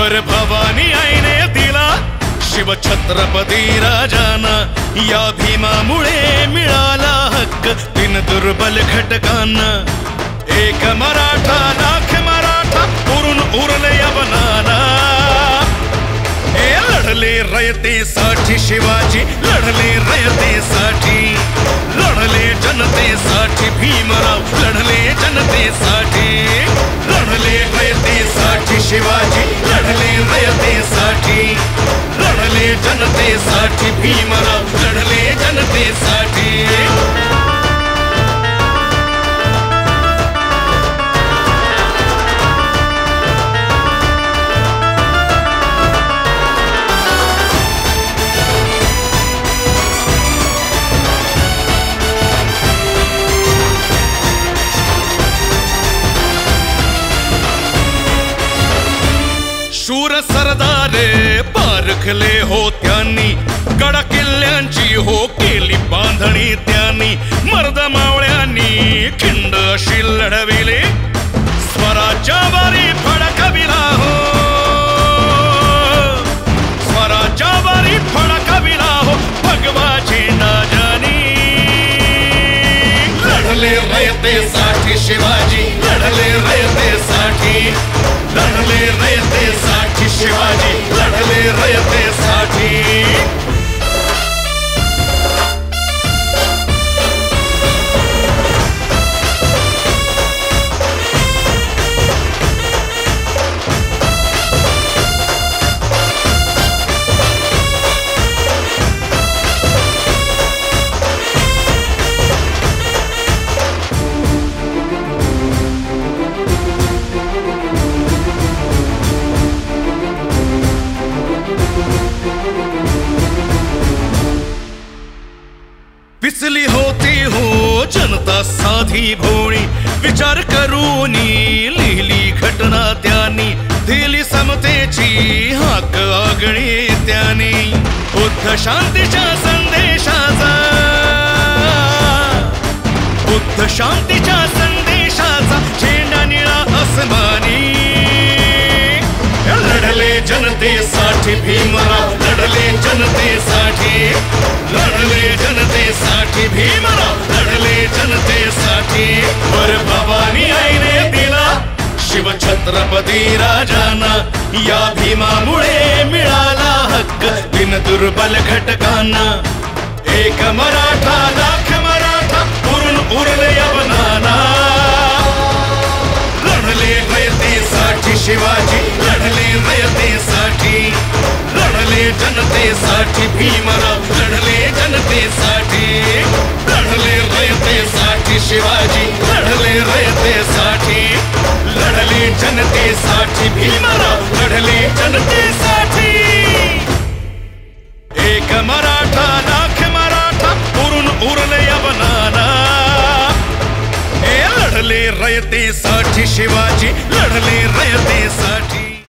बर भवानी आईने दिला शिवछत्रपती राजांना, या भीमामुळे मिळाला हक्क तीन दुर्बल घटकांना। एक मराठा लाख मराठा उरून उरले अवनाला, लढले रयतेसाठी शिवाजी, लढले रयतेसाठी, लढले जनतेसाठी भीमराव, लढले जनतेसाठी, लढले रयतेसाठी शिवाजी, लढले रयतेसाठी, लढले जनतेसाठी भीमराव, लढले जनतेसाठी। शूर सरदारे पारखले हो त्यांनी, गडा किल्ल्यांची हो केली बांधणी त्यांनी, मर्द मावळ्यांनी खिंड अशी लढविले स्वराच्या वारी फडकविला हो, स्वराच्या वारी फडकविला हो भगवाची नाजानी। लढले रयतेसाठी शिवाजी, लढले रयतेसाठी, लढले रयतेसाठी शिवाजी, लढले रयतेसाठी। पिसली होती हो जनता साधी भोळी, विचार करून लिहिली घटना त्यानी, दिली समतेची हाक आगळी त्यानी, बुद्ध शांतीच्या संदेशाचा, बुद्ध शांतीच्या संदेशाचा झेंडा निळा आसमानी। लढले जनतेसाठी भीमराव, लढले जनतेसाठी, लढले जनतेसाठी भीमराव, लढले जनतेसाठी। वर भवानी आईने दिला शिवछत्रपती राजांना, या भीमामुळे मिळाला हक्क तीन दुर्बल घटकांना। एक मराठा लाख मराठा उरून उरले अवनाला, लढले रयतेसाठी शिवाजी, लढले रयतेसाठी, लढले जनतेसाठी भीमराव, लढले जनतेसाठी, लढले रयतेसाठी शिवाजी, लढले रयतेसाठी, लढले जनतेसाठी भीमराव, लढले जनतेसाठी। एक मराठा लाख मराठा उरून उरले अवनाला, लढले रयतेसाठी शिवाजी, लढले रयतेसाठी,